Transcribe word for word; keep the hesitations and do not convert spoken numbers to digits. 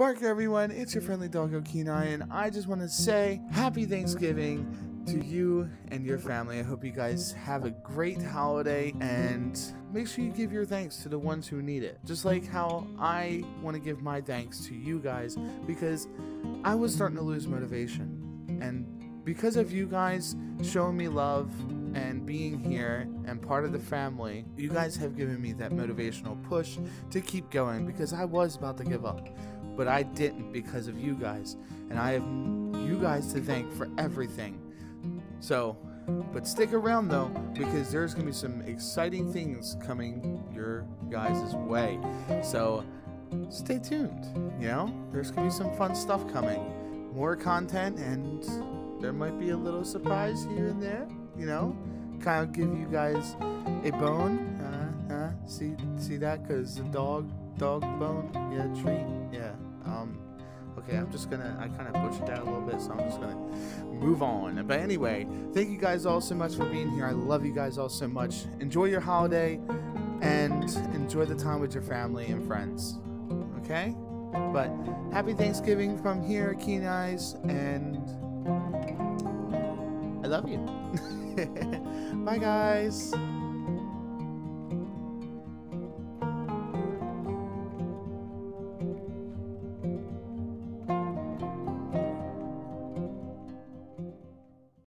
Bark everyone, it's your friendly doggo Kenai, and I just want to say happy Thanksgiving to you and your family. I hope you guys have a great holiday, and make sure you give your thanks to the ones who need it. Just like how I want to give my thanks to you guys, because I was starting to lose motivation. And because of you guys showing me love and being here and part of the family, you guys have given me that motivational push to keep going, because I was about to give up, but I didn't because of you guys, and I have you guys to thank for everything. So, but stick around though, because there's gonna be some exciting things coming your guys' way, so stay tuned. You know, there's gonna be some fun stuff coming, more content, and there might be a little surprise here and there. You know, kind of give you guys a bone. Uh, uh, see, see that? Cause the dog, dog bone, yeah, treat, yeah. Um, okay, I'm just gonna, I kind of butchered that a little bit, so I'm just gonna move on. But anyway, thank you guys all so much for being here. I love you guys all so much. Enjoy your holiday, and enjoy the time with your family and friends. Okay? But happy Thanksgiving from here, Kenai's, and I love you. Bye guys.